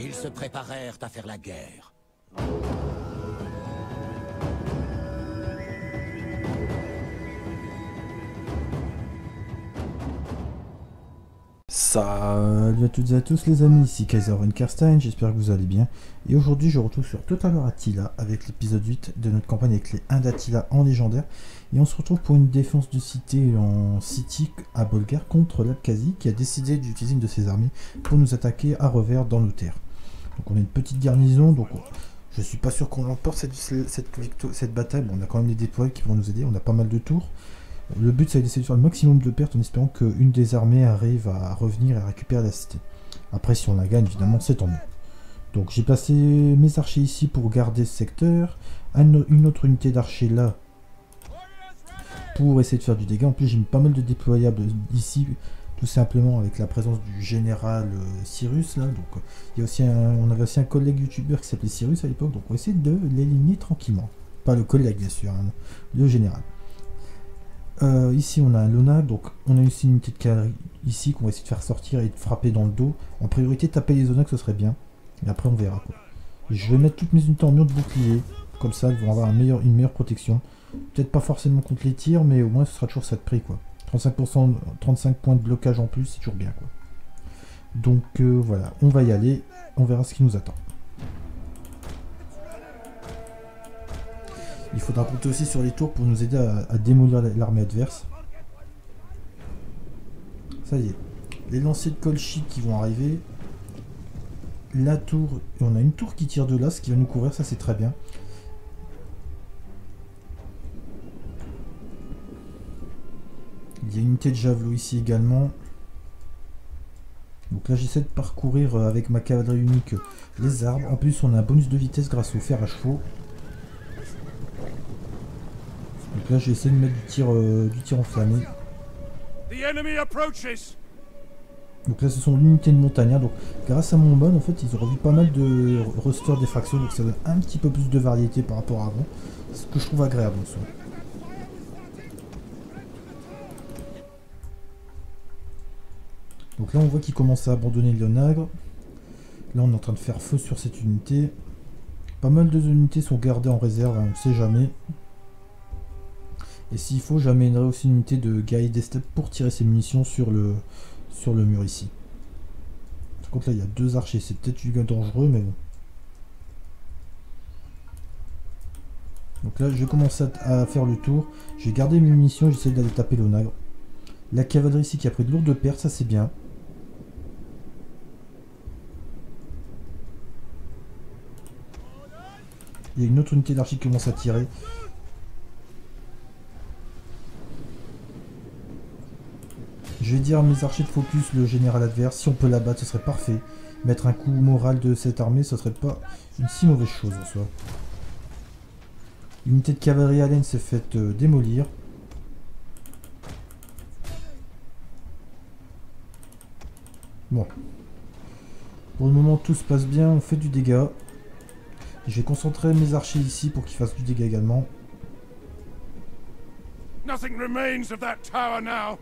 Ils se préparèrent à faire la guerre. Salut à toutes et à tous les amis, ici Kaiser Von Carstein, j'espère que vous allez bien. Et aujourd'hui je retrouve sur Total War Attila avec l'épisode 8 de notre campagne avec les 1 d'Attila en légendaire. Et on se retrouve pour une défense de cité en city à Bolgare contre l'Abkhazie qui a décidé d'utiliser une de ses armées pour nous attaquer à revers dans nos terres. Donc on a une petite garnison, donc je suis pas sûr qu'on l'emporte cette bataille. Bon, on a quand même les déployés qui vont nous aider, on a pas mal de tours. Le but c'est d'essayer de faire le maximum de pertes en espérant qu'une des armées arrive à revenir et à récupérer la cité. Après si on la gagne évidemment c'est tant mieux. Donc j'ai placé mes archers ici pour garder ce secteur, une autre unité d'archers là pour essayer de faire du dégât. En plus j'ai mis pas mal de déployables ici tout simplement avec la présence du général Cyrus là. Donc, il y a aussi on avait aussi un collègue youtubeur qui s'appelait Cyrus à l'époque, donc on va essayer de l'éliminer tranquillement. Pas le collègue bien sûr, hein, le général. Ici on a un Lona, donc on a aussi une unité de cavalerie ici qu'on va essayer de faire sortir et de frapper dans le dos. En priorité taper les Lona, que ce serait bien, mais après on verra quoi. Je vais mettre toutes mes unités en mur de bouclier, comme ça elles vont avoir une meilleure protection. Peut-être pas forcément contre les tirs, mais au moins ce sera toujours ça de prix quoi. 35 points de blocage en plus, c'est toujours bien quoi. Donc voilà, on va y aller, on verra ce qui nous attend. Il faudra compter aussi sur les tours pour nous aider à démolir l'armée adverse. Ça y est, les lanciers de Colchic qui vont arriver. La tour, et on a une tour qui tire de là, ce qui va nous couvrir, ça c'est très bien. Il y a une unité de javelot ici également. Donc là j'essaie de parcourir avec ma cavalerie unique les arbres. En plus on a un bonus de vitesse grâce au fer à chevaux. Donc là, je vais essayer de mettre du tir enflammé. Donc là, ce sont l'unité de montagnards. Donc, grâce à mon bon, en fait, ils ont revu pas mal de roster des fractions. Donc ça donne un petit peu plus de variété par rapport à avant. Ce que je trouve agréable en soi. Donc là, on voit qu'ils commencent à abandonner le Léonagre. Là, on est en train de faire feu sur cette unité. Pas mal de unités sont gardées en réserve, hein, on ne sait jamais. Et s'il faut, j'amènerai aussi une unité de guerrier des steppes pour tirer ses munitions sur le mur ici. Par contre là, il y a deux archers, c'est peut-être du gain dangereux, mais bon. Donc là, je commence à faire le tour. J'ai gardé mes munitions, j'essaie d'aller taper le nagre. La cavalerie ici qui a pris de lourdes pertes, ça c'est bien. Il y a une autre unité d'archers qui commence à tirer. Je vais dire à mes archers de focus le général adverse, si on peut l'abattre ce serait parfait. Mettre un coup moral de cette armée ce serait pas une si mauvaise chose en soi. L'unité de cavalerie allen s'est faite démolir. Bon. Pour le moment tout se passe bien, on fait du dégât. Je vais concentrer mes archers ici pour qu'ils fassent du dégât également.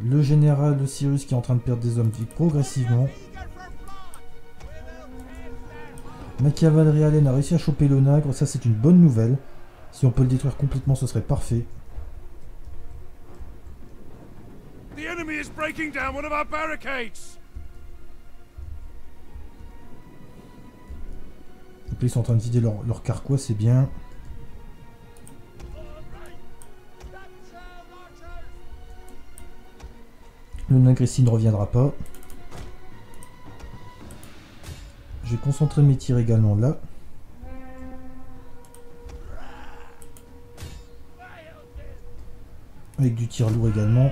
Le général de Cyrus qui est en train de perdre des hommes progressivement. Ma cavalerie Allen a réussi à choper le nagre, ça c'est une bonne nouvelle. Si on peut le détruire complètement ce serait parfait. Donc ils sont en train de vider leur carquois, c'est bien. Le nagre ici ne reviendra pas. Je vais concentrer mes tirs également là. Avec du tir lourd également.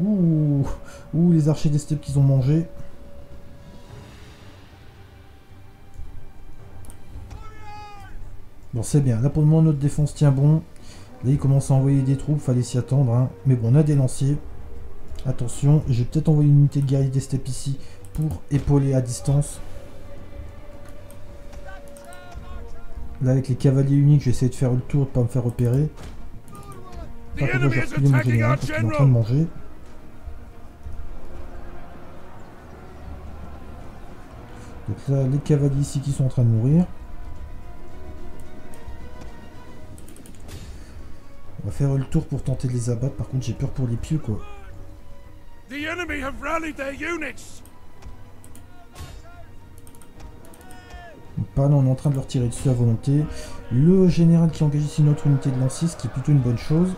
Ouh les archers des steppes qu'ils ont mangé. Bon c'est bien, là pour le moment notre défense tient bon. Là, il commence à envoyer des troupes, fallait s'y attendre. Hein. Mais bon, on a des lanciers. Attention, j'ai peut-être envoyé une unité de guerrier des steppes ici pour épauler à distance. Là, avec les cavaliers uniques, j'ai essayé de faire le tour de ne pas me faire repérer. Par contre, là, j'ai reculé mon général parce qu'il est en train de manger. Donc là, les cavaliers ici qui sont en train de mourir. On va faire le tour pour tenter de les abattre. Par contre, j'ai peur pour les pieux, quoi. The enemy have rallied their units. Là, on est en train de leur tirer dessus à volonté. Le général qui engage ici notre unité de lanciers, ce qui est plutôt une bonne chose.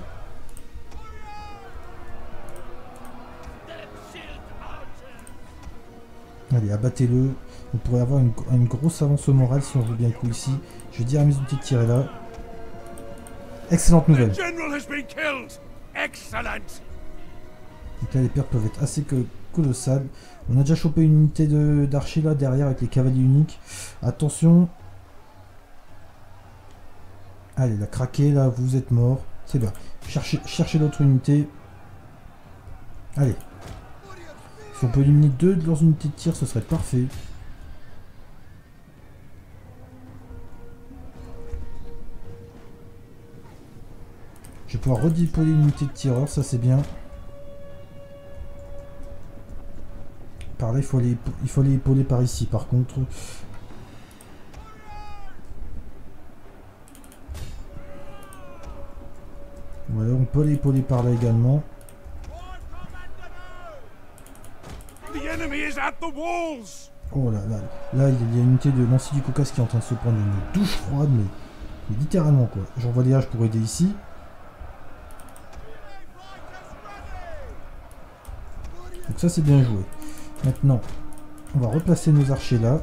Allez, abattez-le. On pourrait avoir une grosse avance au moral si on veut bien le coup ici. Je vais dire à mes outils de tirer là. Excellente nouvelle. Donc là, les pertes peuvent être assez colossales. On a déjà chopé une unité d'archers là derrière avec les cavaliers uniques. Attention. Allez, la craquer là, vous êtes mort. C'est bien. Cherchez d'autres unités. Allez. Si on peut éliminer deux de leurs unités de tir, ce serait parfait. Je vais pouvoir redéployer une unité de tireur, ça c'est bien. Par là, il faut aller épauler par ici, par contre. Voilà, on peut les épauler par là également. Oh là là, là il y a une unité de Nancy du Caucase qui est en train de se prendre une douche froide, mais littéralement quoi. J'envoie des haches pour aider ici. Donc ça c'est bien joué. Maintenant, on va replacer nos archers là.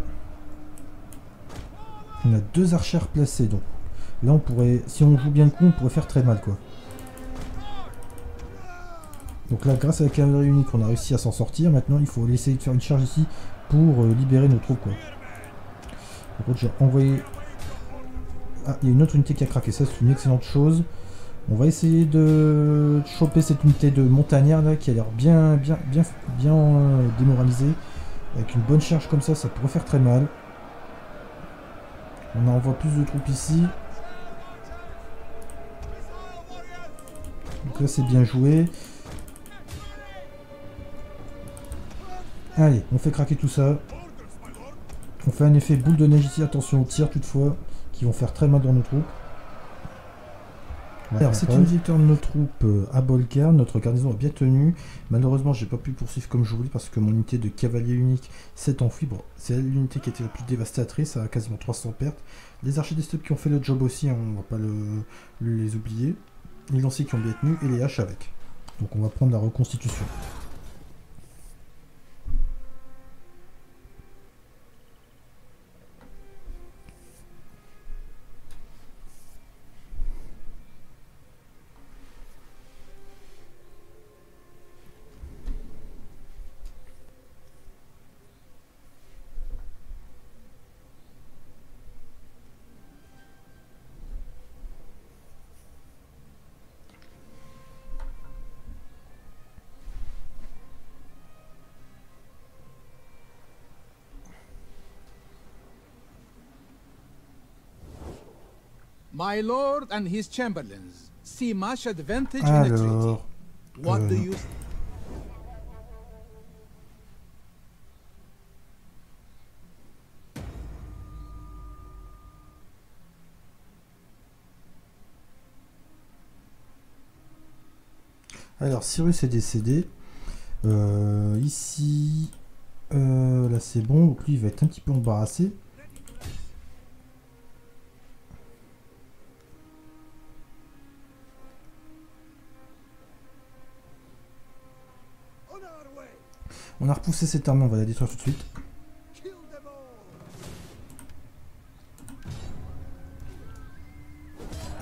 On a deux archers placés, donc là on pourrait, si on joue bien le coup, on pourrait faire très mal quoi. Donc là, grâce à la cavalerie unique, on a réussi à s'en sortir. Maintenant, il faut essayer de faire une charge ici pour libérer nos troupes quoi. Par contre, j'ai envoyé. Ah, il y a une autre unité qui a craqué. Ça, c'est une excellente chose. On va essayer de choper cette unité de montagnard là qui a l'air bien démoralisée. Avec une bonne charge comme ça, ça pourrait faire très mal. On envoie plus de troupes ici. Donc là c'est bien joué. Allez, on fait craquer tout ça. On fait un effet boule de neige ici, attention aux tirs toutefois, qui vont faire très mal dans nos troupes. Alors c'est une victoire de nos troupes à Bolgare, notre garnison a bien tenu. Malheureusement j'ai pas pu poursuivre comme je voulais parce que mon unité de cavalier unique s'est enfuie. Bon, c'est l'unité qui était la plus dévastatrice, à quasiment 300 pertes. Les archers des stups qui ont fait le job aussi, hein, on va pas les oublier. Les lanciers qui ont bien tenu et les haches avec. Donc on va prendre la reconstitution. My lord and his chamberlains see much advantage in a treaty. What do you think? Alors Cyrus est décédé. Ici, là c'est bon. Donc lui il va être un petit peu embarrassé. On a repoussé cette arme, on va la détruire tout de suite.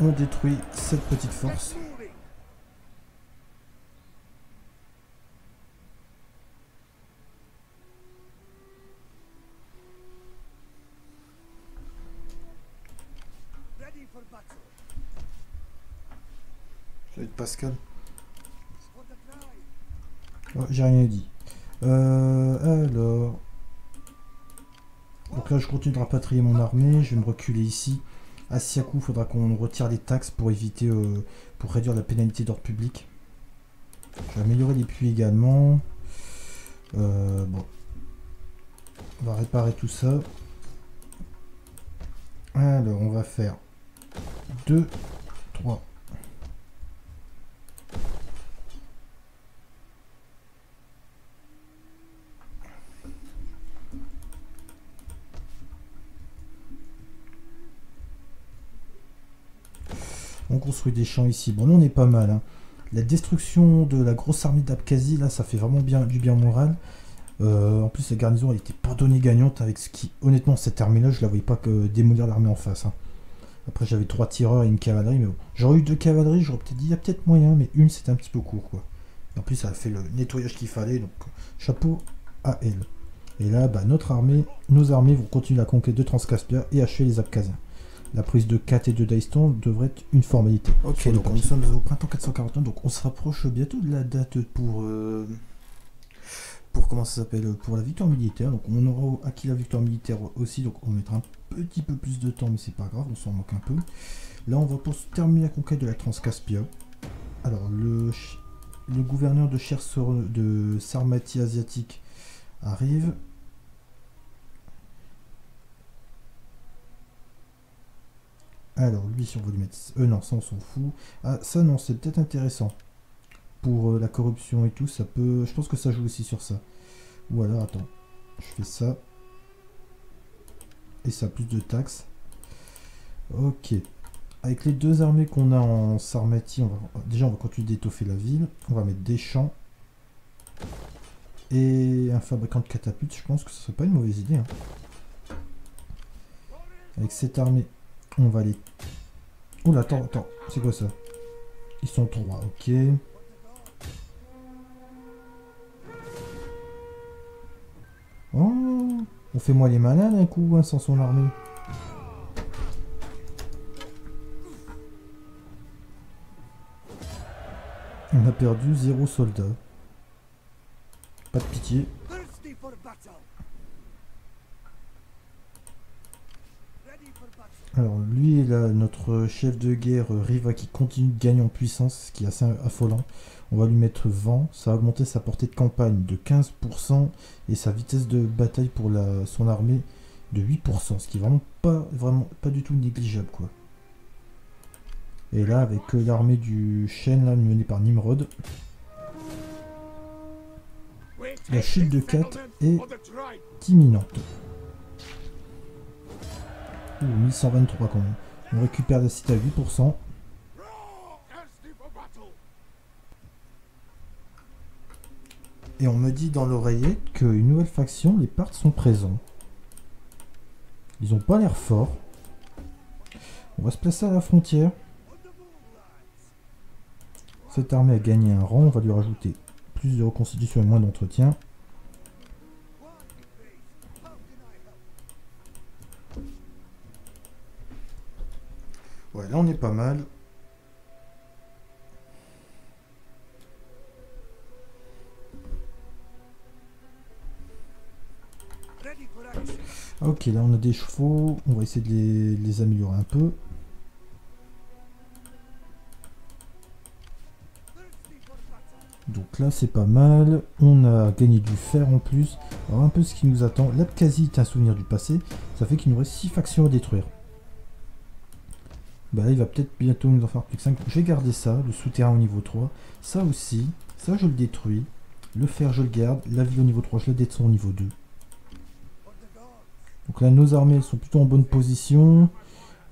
On détruit cette petite force. Ça va être Pascal. Oh, j'ai rien dit. Alors... Donc là je continue de rapatrier mon armée, je vais me reculer ici. À Siakou, il faudra qu'on retire les taxes pour éviter, pour réduire la pénalité d'ordre public. Je vais améliorer les puits également. Bon. On va réparer tout ça. Alors, on va faire 2, 3. On construit des champs ici. Bon, là, on est pas mal. Hein. La destruction de la grosse armée d'Abkhazie, là, ça fait vraiment bien du bien moral. En plus, la garnison, elle était pas donnée gagnante avec ce qui... Honnêtement, cette armée-là, je la voyais pas que démolir l'armée en face. Hein. Après, j'avais 3 tireurs et une cavalerie, mais bon. J'aurais eu 2 cavaleries, j'aurais peut-être dit, il y a peut-être moyen, mais une, c'était un petit peu court, quoi. Et en plus, ça a fait le nettoyage qu'il fallait, donc chapeau à elle. Et là, bah, notre armée, nos armées vont continuer la conquête de Transcaspia et achever les Abkhaziens. La prise de Kat et de Daïstan devrait être une formalité. Ok, donc nous sommes au printemps 441, donc on se rapproche bientôt de la date pour comment ça s'appelle, pour la victoire militaire. Donc on aura acquis la victoire militaire aussi, donc on mettra un petit peu plus de temps, mais c'est pas grave, on s'en moque un peu. Là on va pour terminer la conquête de la Transcaspia. Alors le gouverneur de Sarmatie Asiatique arrive. Alors lui, si on veut lui mettre... non, ça on s'en fout. Ah, ça non, c'est peut-être intéressant. Pour la corruption et tout, ça peut... Je pense que ça joue aussi sur ça. Ou alors, attends. Je fais ça. Et ça a plus de taxes. Ok. Avec les 2 armées qu'on a en Sarmatie, on va... déjà on va continuer d'étoffer la ville. On va mettre des champs. Et un fabricant de catapultes, je pense que ce serait pas une mauvaise idée. Hein. Avec cette armée... On va aller... Oula, attends, c'est quoi ça? Ils sont 3, ok. Oh, on fait moins les malins d'un coup, hein, sans son armée. On a perdu 0 soldats. Pas de pitié. Alors lui, là, notre chef de guerre, Riva, qui continue de gagner en puissance, ce qui est assez affolant. On va lui mettre vent, ça va augmenter sa portée de campagne de 15% et sa vitesse de bataille pour son armée de 8%, ce qui est vraiment pas du tout négligeable, quoi. Et là, avec l'armée du chêne, là, menée par Nimrod, la chute de Kat est imminente. 1123 quand même. On récupère la cité à 8%. Et on me dit dans l'oreillette qu'une nouvelle faction, les Parthes, sont présents. Ils ont pas l'air forts. On va se placer à la frontière. Cette armée a gagné un rang. On va lui rajouter plus de reconstitution et moins d'entretien. Ouais, là on est pas mal. Ok, là on a des chevaux. On va essayer de les améliorer un peu. Donc là c'est pas mal. On a gagné du fer en plus. Alors un peu ce qui nous attend. L'Abkhazie est un souvenir du passé. Ça fait qu'il nous reste 6 factions à détruire. Bah là, il va peut-être bientôt nous en faire plus que 5. Je vais garder ça, le souterrain au niveau 3. Ça aussi, ça je le détruis. Le fer, je le garde. La ville au niveau 3, je la détruis au niveau 2. Donc là, nos armées sont plutôt en bonne position.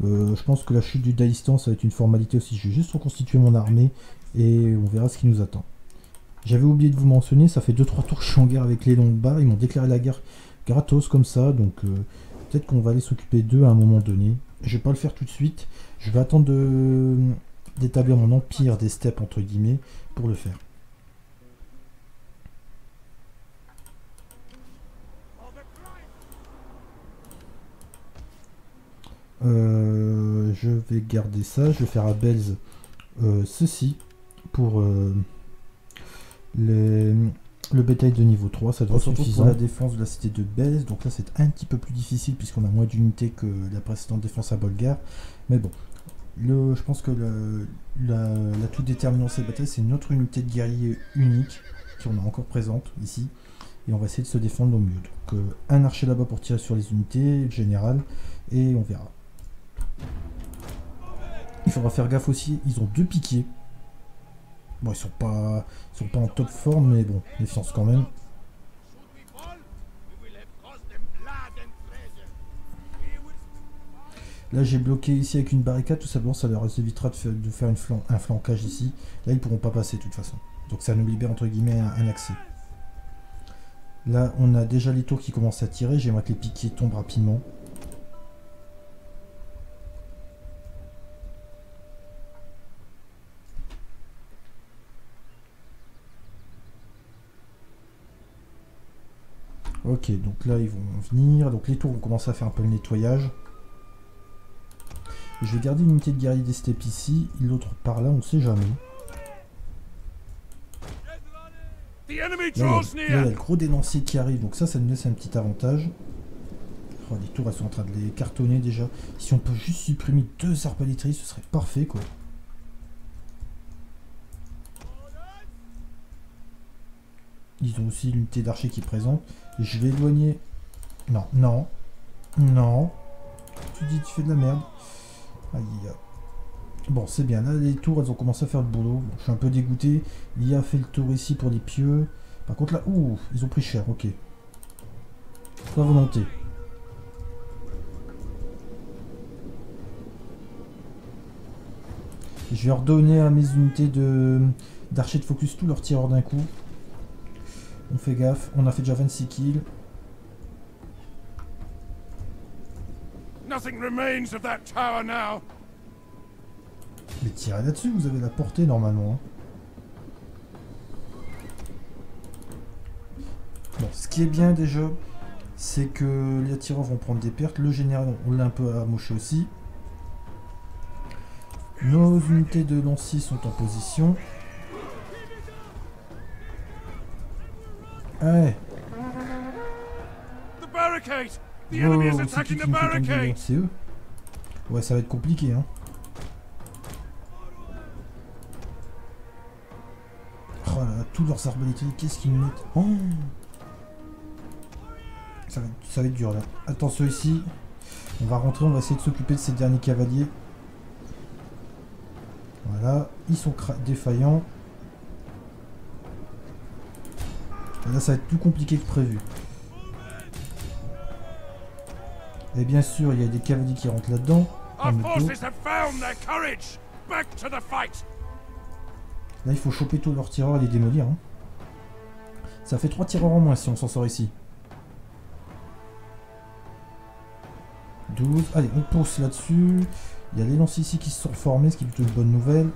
Je pense que la chute du Daïstan, ça va être une formalité aussi. Je vais juste reconstituer mon armée et on verra ce qui nous attend. J'avais oublié de vous mentionner, ça fait 2-3 tours que je suis en guerre avec les Lombards. Ils m'ont déclaré la guerre gratos comme ça. Donc peut-être qu'on va aller s'occuper d'eux à un moment donné. Je vais pas le faire tout de suite. Je vais attendre d'établir mon empire des steppes, entre guillemets, pour le faire. Je vais garder ça. Je vais faire à Belz ceci pour le bétail de niveau 3, ça doit être suffisant. Pour la défense de la cité de Belz, donc là c'est un petit peu plus difficile puisqu'on a moins d'unités que la précédente défense à Bolgare. Mais bon, je pense que l'atout déterminant de cette bataille, c'est notre unité de guerriers unique, qu'on a encore présente ici. et on va essayer de se défendre au mieux. Donc un archer là-bas pour tirer sur les unités, le général, et on verra. Il faudra faire gaffe aussi, ils ont deux piquiers. Bon, ils sont pas en top forme, mais bon, défiance quand même. Là, j'ai bloqué ici avec une barricade, tout simplement, ça leur évitera de faire un flancage ici. Là, ils pourront pas passer de toute façon. Donc ça nous libère, entre guillemets, un accès. Là, on a déjà les tours qui commencent à tirer. J'aimerais que les piquiers tombent rapidement. Ok, donc là ils vont venir, donc les tours vont commencer à faire un peu le nettoyage. Je vais garder une unité de guerrier des steppes ici, l'autre par là, on ne sait jamais. Là, il y a le gros dénoncé qui arrive, donc ça nous laisse un petit avantage. Oh, les tours elles sont en train de les cartonner déjà. Si on peut juste supprimer deux arbalétriers, ce serait parfait quoi. Ils ont aussi l'unité d'archer qui est présente. Je vais éloigner... Non, non, non. Tu dis, tu fais de la merde. Aïe. Bon, c'est bien. Là, les tours, elles ont commencé à faire le boulot. Bon, je suis un peu dégoûté. Il y a fait le tour ici pour les pieux. Par contre, là... Ouh, ils ont pris cher. Ok. Pas volonté. Je vais redonner à mes unités d'archer de focus tous leurs tireurs d'un coup. On fait gaffe, on a fait déjà 26 kills. Mais tirez là-dessus, vous avez la portée normalement. Bon, ce qui est bien déjà, c'est que les tireurs vont prendre des pertes. Le général, on l'a un peu amoché aussi. Nos unités de lanciers sont en position. Ouais. Oh, c'est eux. Ouais, ça va être compliqué, hein. Oh là là, tous leurs arbalétriers, qu'est-ce qu'ils nous mettent? Oh, ça va être dur, là. Attention ici. On va rentrer, on va essayer de s'occuper de ces derniers cavaliers. Voilà, ils sont défaillants. Là, ça va être plus compliqué que prévu. Et bien sûr, il y a des cavaliers qui rentrent là-dedans. Là, il faut choper tous leurs tireurs et les démolir. Hein. Ça fait 3 tireurs en moins si on s'en sort ici. 12. Allez, on pousse là-dessus. Il y a les lanciers ici qui se sont formés, ce qui est plutôt une bonne nouvelle.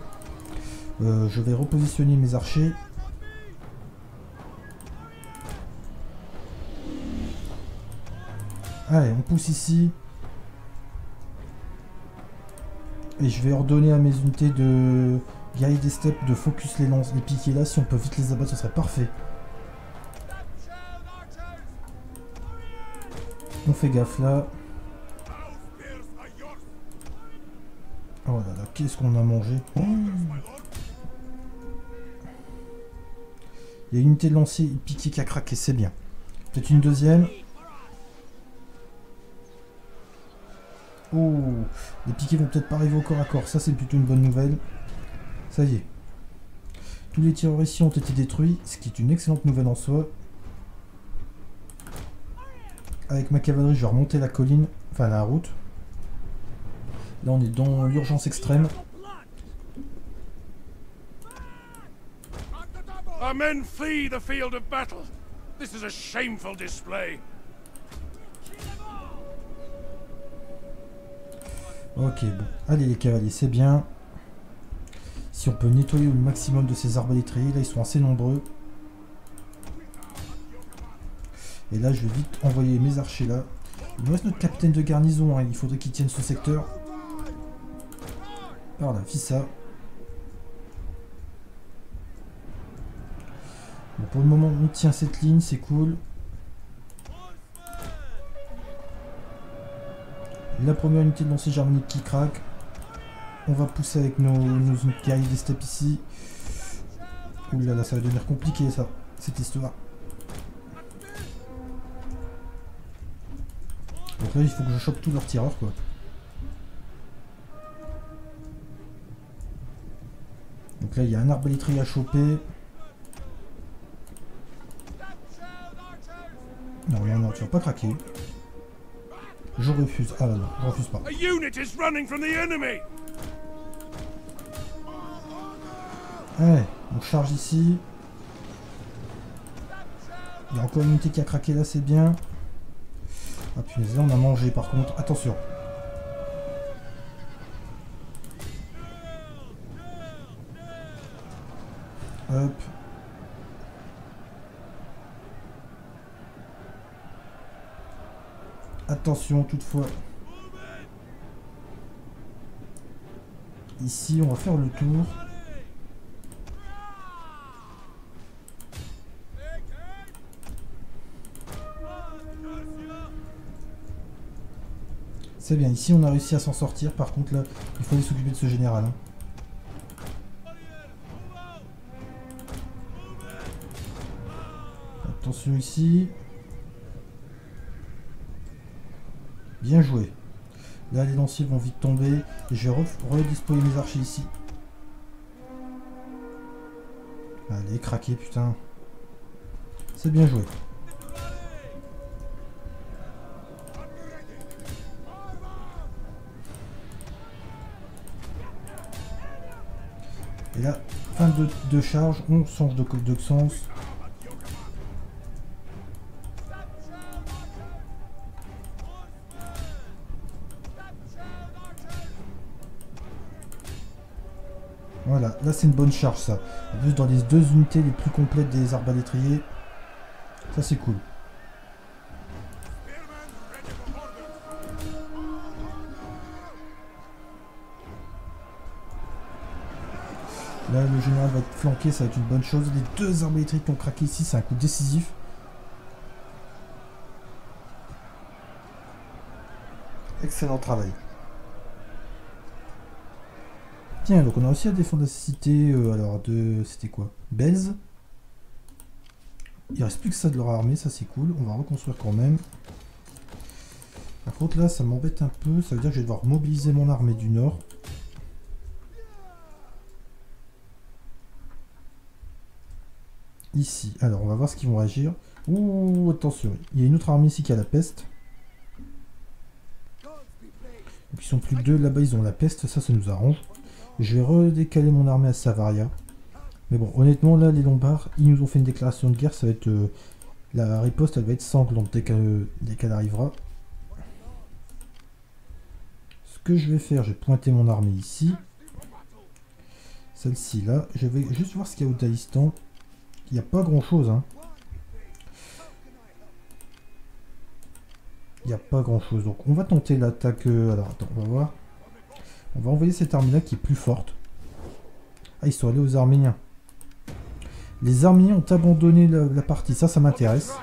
Je vais repositionner mes archers. Allez, on pousse ici. Et je vais ordonner à mes unités de guerrier des steppes de focus les lances, les piquets là. Si on peut vite les abattre, ce serait parfait. On fait gaffe là. Oh là là, qu'est-ce qu'on a mangé? Oh, il y a une unité de lancer et piquet qui a craqué, c'est bien. Peut-être une deuxième. Oh, les piquets vont peut-être pas arriver au corps à corps, ça c'est plutôt une bonne nouvelle. Ça y est. Tous les tireurs ici ont été détruits, ce qui est une excellente nouvelle en soi. Avec ma cavalerie, je vais remonter la colline, enfin la route. Là on est dans l'urgence extrême. Our men flee the field of battle. This is a shameful display. Ok, bon. Allez les cavaliers, c'est bien. Si on peut nettoyer le maximum de ces arbalétriers, là ils sont assez nombreux. Et là je vais vite envoyer mes archers là. Il nous reste notre capitaine de garnison, hein. Il faudrait qu'il tienne ce secteur. Par là, fils ça. Bon, pour le moment on tient cette ligne, c'est cool. La première unité de lancer germanique qui craque. On va pousser avec nos guerriers des steppes ici. Ouh là là, ça va devenir compliqué ça, cette histoire. Donc là, il faut que je chope tous leurs tireurs, quoi. Donc là, il y a un arbalétrier à choper. Non, non, non, tu vas pas craquer. Je refuse. Ah non, je refuse pas. Allez, on charge ici. Il y a encore une unité qui a craqué là, c'est bien. Ah punaise, là on a mangé par contre. Attention. Hop. Attention toutefois. Ici on va faire le tour. C'est bien, ici on a réussi à s'en sortir, par contre là, il faut s'occuper de ce général. Hein. Attention ici. Bien joué. Là les lanciers vont vite tomber. Et je vais redéployer mes archers ici. Allez, craquer putain. C'est bien joué. Et là, fin de charge, on change de sens. Voilà, là c'est une bonne charge ça. En plus dans les deux unités les plus complètes des arbalétriers. Ça c'est cool. Là, le général va être flanqué, ça va être une bonne chose. Les deux arbalétriers qui ont craqué ici, c'est un coup décisif. Excellent travail. Tiens, donc on a aussi à défendre la cité. Alors, c'était quoi, Belz. Il reste plus que ça de leur armée, ça c'est cool. On va reconstruire quand même. Par contre, là, ça m'embête un peu. Ça veut dire que je vais devoir mobiliser mon armée du Nord. Ici, alors on va voir ce qu'ils vont agir. Ouh, attention, il y a une autre armée ici qui a la peste. Donc ils sont plus que deux, là-bas ils ont la peste, ça nous arrange. Je vais redécaler mon armée à Savaria. Mais bon, honnêtement, là les Lombards, ils nous ont fait une déclaration de guerre, ça va être... la riposte, elle va être sanglante dès qu'elle arrivera. Ce que je vais faire, je vais pointer mon armée ici. Celle-ci là, je vais juste voir ce qu'il y a au Daïstan. Il n'y a pas grand chose. Hein. Il n'y a pas grand chose. Donc on va tenter l'attaque. Alors attends, on va voir. On va envoyer cette armée là qui est plus forte. Ah, ils sont allés aux Arméniens. Les Arméniens ont abandonné la partie. Ça m'intéresse.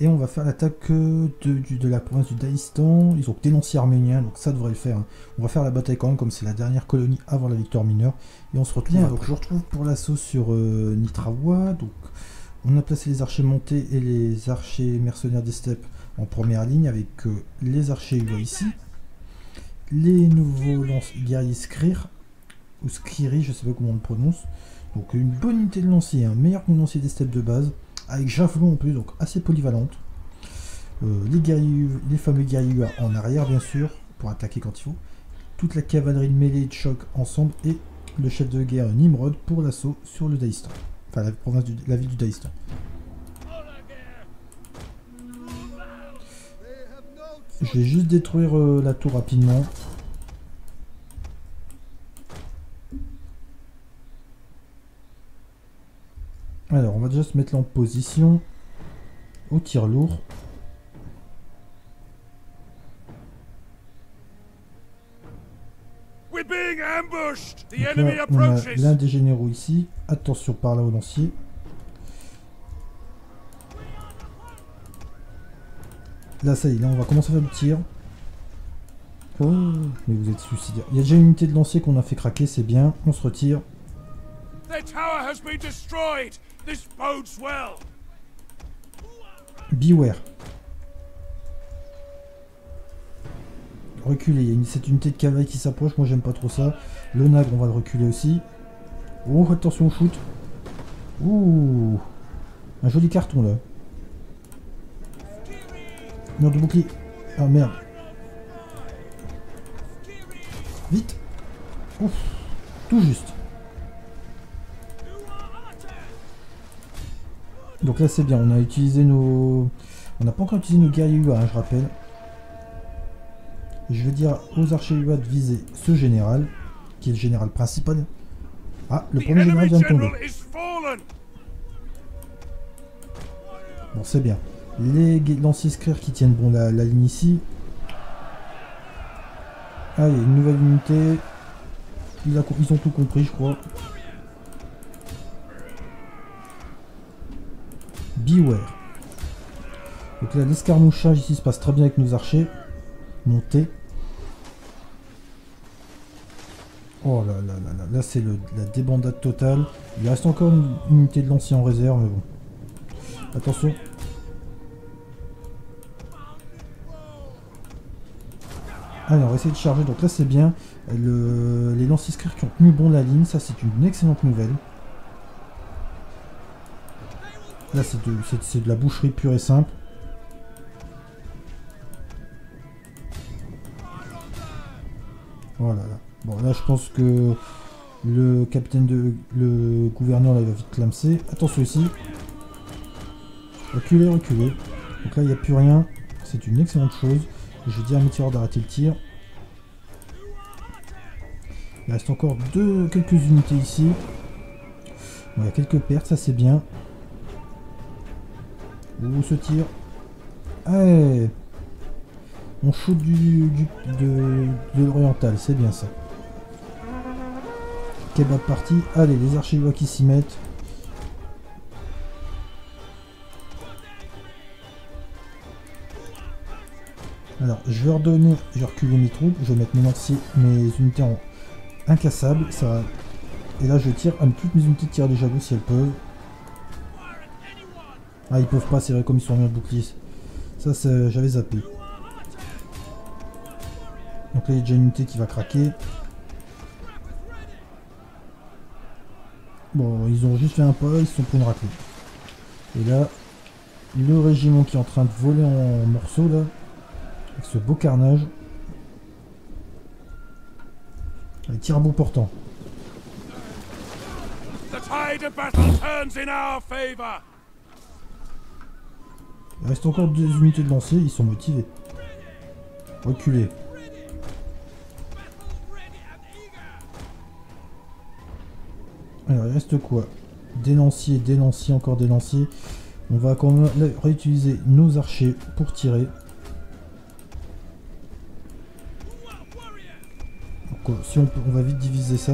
Et on va faire l'attaque de la province du Daïstan. Ils ont dénoncé Arménien, donc ça devrait le faire. Hein. On va faire la bataille quand même, comme c'est la dernière colonie avant la victoire mineure. Et on se retrouve. Bien, donc je retrouve pour l'assaut sur Nitrawa. Donc on a placé les archers montés et les archers mercenaires des steppes en première ligne avec les archers UA ici. Les nouveaux lance-guerriers Skiri, je sais pas comment on le prononce. Donc une bonne unité de lancier, hein, meilleur que mon lancier des steppes de base. Avec javelot en plus, donc assez polyvalente. Les fameux guerriers UA en arrière, bien sûr, pour attaquer quand il faut. Toute la cavalerie de mêlée et de choc ensemble. Et le chef de guerre Nimrod pour l'assaut sur le Daïstan. Enfin, la ville du Daïstan. Je vais juste détruire la tour rapidement. Alors, on va déjà se mettre là en position au tir lourd. Donc là, on a l'un des généraux ici. Attention par là au lancier. Là, ça y est, là, on va commencer à faire du tir. Oh, mais vous êtes suicidaire. Il y a déjà une unité de lancier qu'on a fait craquer, c'est bien. On se retire. Beware. reculer. Il y a cette unité de cavalerie qui s'approche, moi j'aime pas trop ça. Le nagre, on va le reculer aussi. Oh, attention au shoot. Ouh, un joli carton là. Mur de bouclier. Ah merde. Vite. Ouf, tout juste. Donc là c'est bien, on a utilisé nos... On n'a pas encore utilisé nos guerriers UA, hein, je rappelle. Et je vais dire aux archers UA de viser ce général, qui est le général principal. Ah, le premier général vient de tomber. Bon, c'est bien. Les lanciers scrières qui tiennent bon la ligne ici. Allez, une nouvelle unité. Ils ont tout compris, je crois. Beware. Donc là, l'escarmouchage ici se passe très bien avec nos archers. Montez. Oh là là là là, là c'est la débandade totale. Il reste encore une unité de lanciers en réserve, mais bon. Attention. Allez, on va essayer de charger, donc là c'est bien. Les lanciers scrières qui ont tenu bon la ligne, ça c'est une excellente nouvelle. Là c'est de la boucherie pure et simple. Voilà. Bon là je pense que le capitaine de... Le gouverneur là il va vite clamser. Attention ici. Reculez, reculez. Donc là il n'y a plus rien. C'est une excellente chose. Je dis à mes tireurs d'arrêter le tir. Il reste encore quelques unités ici. Bon, il y a quelques pertes, ça c'est bien. Ouh, ce tir. Allez. On shoot de l'oriental, c'est bien ça. Kebab parti. Allez, les archers qui s'y mettent. Alors, je vais redonner, je vais reculer mes troupes, je vais mettre mes unités en incassable, ça. Et là, je tire à toutes mes unités de tir des javelots si elles peuvent. Ah, ils peuvent pas, c'est vrai, comme ils sont en mur de bouclier. Ça, j'avais zappé. Donc là, il y a déjà une unité qui va craquer. Bon, ils ont juste fait un pas, ils se sont pris une raclée. Et là, le régiment qui est en train de voler en morceaux là. Avec ce beau carnage. Allez, tire à bout portant. Il reste encore deux unités de lancer, ils sont motivés. Reculez. Alors il reste quoi? Des lanciers, encore des lanciers. On va quand même réutiliser nos archers pour tirer. Si on peut, on va vite diviser ça.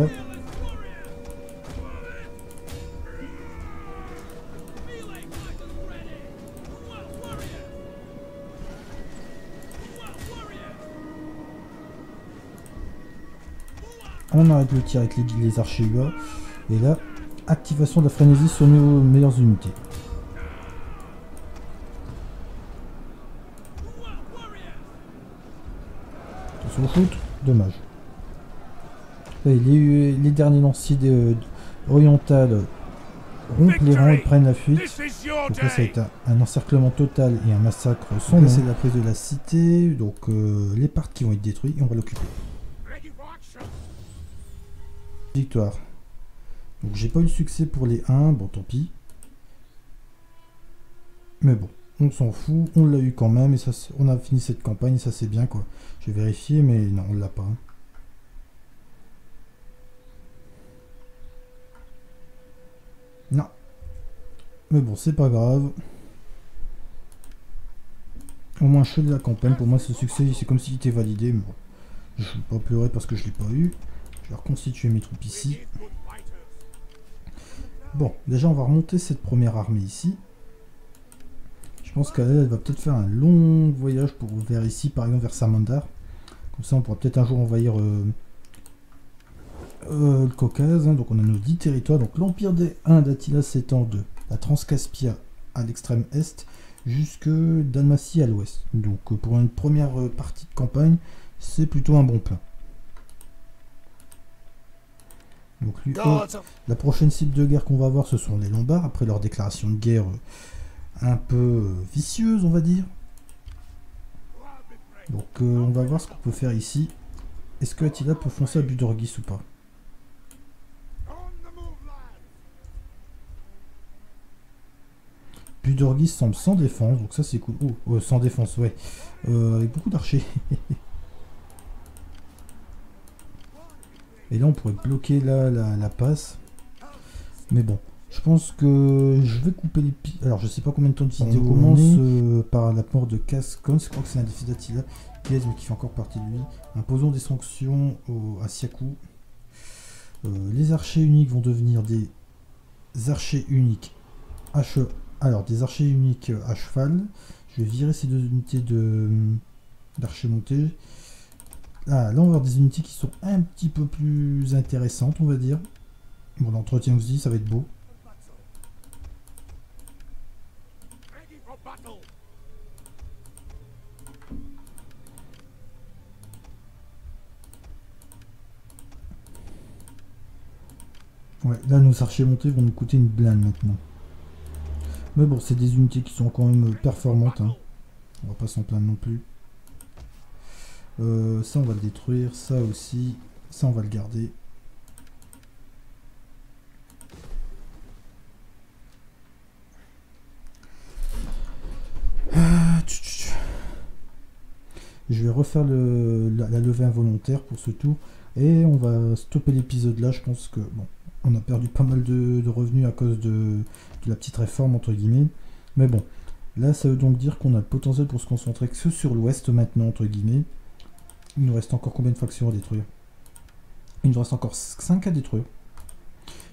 On arrête le tir avec les archers UA. Et là, activation de la frénésie sur nos meilleures unités. Attention au shoot, dommage. Les derniers lanciers orientales rompent les rangs et prennent la fuite. Donc là ça a été un encerclement total et un massacre sans nom. C'est la prise de la cité, donc les parts qui vont être détruites et on va l'occuper. Victoire. Donc j'ai pas eu de succès pour les 1, bon tant pis. Mais bon, on s'en fout, on l'a eu quand même et ça, on a fini cette campagne, ça c'est bien quoi. J'ai vérifié mais non, on l'a pas. Hein. Non. Mais bon, c'est pas grave. Au moins, je fais de la campagne. Pour moi, ce succès, c'est comme s'il était validé. Mais bon, je ne vais pas pleurer parce que je l'ai pas eu. Je vais reconstituer mes troupes ici. Bon, déjà, on va remonter cette première armée ici. Je pense qu'elle va peut-être faire un long voyage pour vers ici, par exemple, vers Samandar. Comme ça, on pourra peut-être un jour envahir... le Caucase, hein, donc on a nos 10 territoires. Donc l'empire des Huns d'Attila s'étend de la Transcaspia à l'extrême est jusque Dalmatie à l'ouest. Donc pour une première partie de campagne, c'est plutôt un bon pain. Donc lui, la prochaine cible de guerre qu'on va avoir, ce sont les Lombards, après leur déclaration de guerre un peu vicieuse, on va dire. Donc on va voir ce qu'on peut faire ici. Est-ce que Attila peut foncer à Budorgis ou pas? Budorgis semble sans défense, donc ça c'est cool. Oh, sans défense, ouais. Avec beaucoup d'archers. Et là on pourrait bloquer la passe. Mais bon, je pense que je vais couper les pieds. Alors je sais pas combien de temps de vidéo on commence par la mort de Cascon. Je crois que c'est un défi d'Attila, mais qui fait encore partie de lui. Imposons des sanctions à Siakou. Les archers uniques vont devenir des archers uniques à cheval. Alors des archers uniques à cheval. Je vais virer ces deux unités d'archers montés. Ah, là on va avoir des unités qui sont un petit peu plus intéressantes, on va dire. Bon, l'entretien aussi, ça va être beau. Ouais, là nos archers montés vont nous coûter une blinde maintenant. Mais bon, c'est des unités qui sont quand même performantes, hein. On va pas s'en plaindre non plus. Ça on va le détruire, ça aussi, ça on va le garder. Je vais refaire la levée involontaire pour ce tour et on va stopper l'épisode là. Je pense que bon, on a perdu pas mal de revenus à cause de la petite réforme entre guillemets, mais bon, là ça veut donc dire qu'on a le potentiel pour se concentrer que sur l'ouest maintenant entre guillemets. Il nous reste encore combien de factions à détruire? Il nous reste encore 5 à détruire.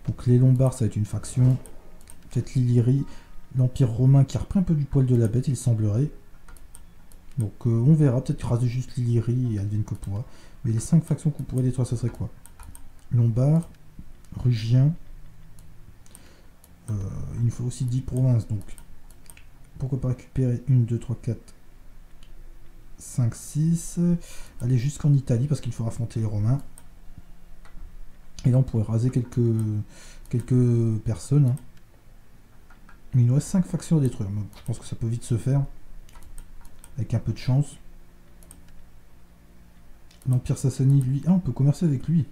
Donc les Lombards, ça va être une faction. Peut-être l'Illyrie, l'Empire romain qui a repris un peu du poil de la bête, il semblerait. Donc on verra, peut-être raser juste l'Illyrie et advienne que pourra. Mais les 5 factions qu'on pourrait détruire, ce serait quoi? Lombards, Rugiens. Il nous faut aussi 10 provinces, donc pourquoi pas récupérer 1, 2, 3, 4... 5, 6, aller jusqu'en Italie parce qu'il faut affronter les Romains. Et là on pourrait raser quelques personnes, hein. Il nous reste 5 factions à détruire, mais je pense que ça peut vite se faire avec un peu de chance. L'Empire Sassanide, lui, on peut commercer avec lui.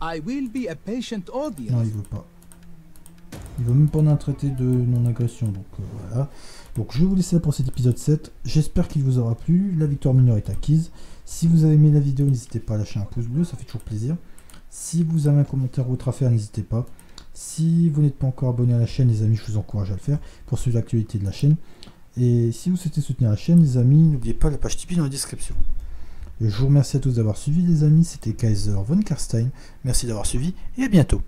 Non, il veut pas. Il veut même pas en un traité de non-agression, donc voilà. Donc je vais vous laisser là pour cet épisode 7. J'espère qu'il vous aura plu. La victoire mineure est acquise. Si vous avez aimé la vidéo, n'hésitez pas à lâcher un pouce bleu, ça fait toujours plaisir. Si vous avez un commentaire ou autre à faire, n'hésitez pas. Si vous n'êtes pas encore abonné à la chaîne, les amis, je vous encourage à le faire pour suivre l'actualité de la chaîne. Et si vous souhaitez soutenir la chaîne, les amis, n'oubliez pas la page Tipeee dans la description. Je vous remercie à tous d'avoir suivi, les amis. C'était Kaiser Von Carstein. Merci d'avoir suivi et à bientôt.